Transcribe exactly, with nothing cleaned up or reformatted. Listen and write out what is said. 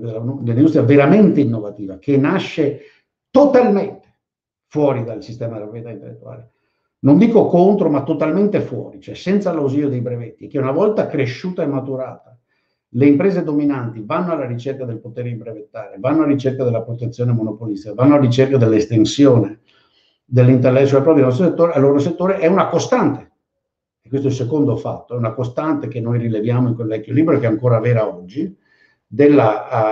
dell'industria veramente innovativa, che nasce totalmente fuori dal sistema della proprietà intellettuale. Non dico contro, ma totalmente fuori, cioè senza l'ausilio dei brevetti, che una volta cresciuta e maturata, le imprese dominanti vanno alla ricerca del potere brevettare, vanno alla ricerca della protezione monopolistica, vanno alla ricerca dell'estensione dell'intellectual property del loro settore, al loro settore è una costante. E questo è il secondo fatto, è una costante che noi rileviamo in quel vecchio libro, che è ancora vera oggi, della... Uh,